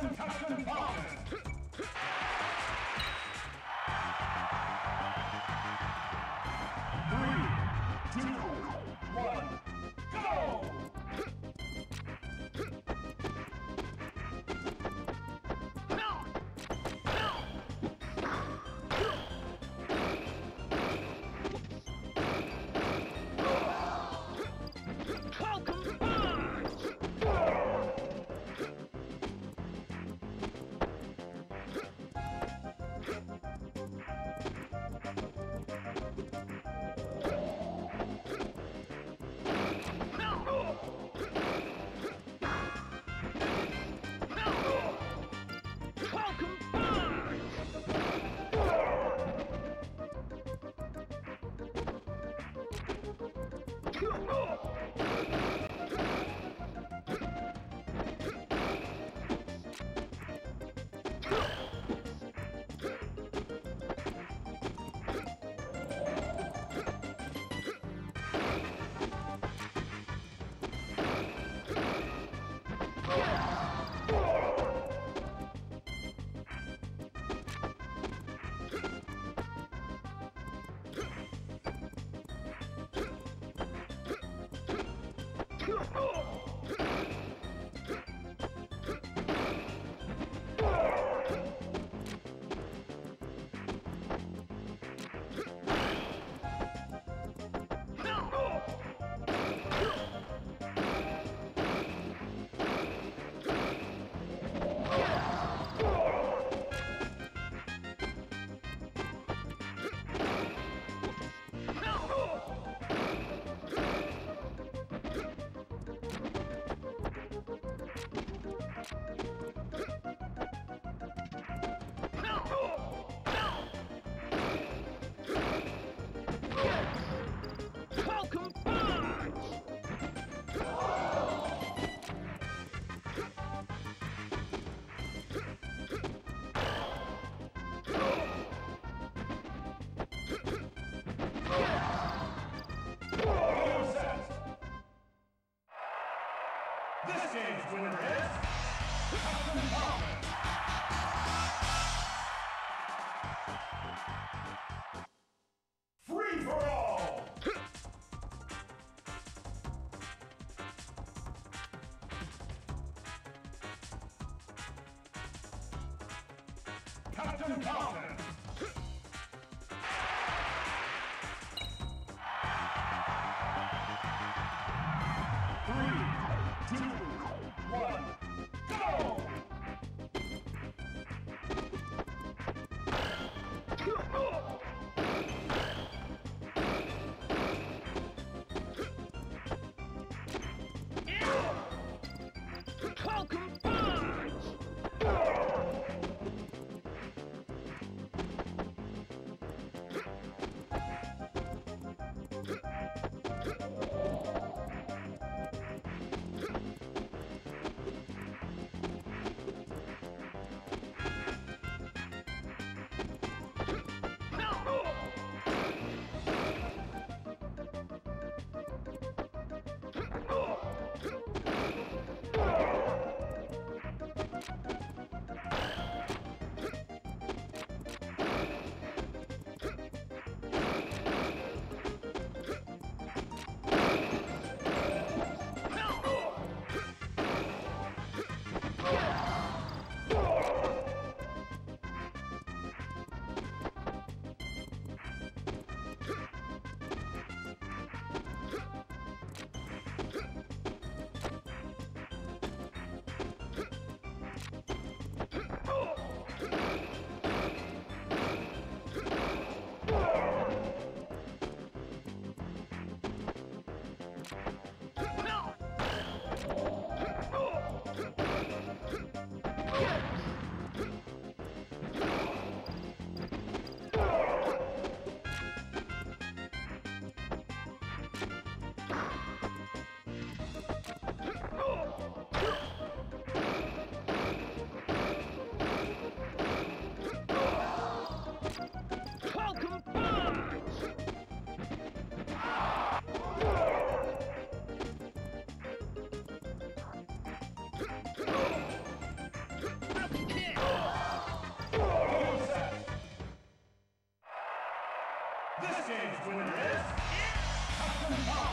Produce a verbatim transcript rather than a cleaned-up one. Captain, Captain Falcon! This game's winner is Captain Falcon! Free for all! Captain Falcon! Huh? This game's winner is Captain Falcon.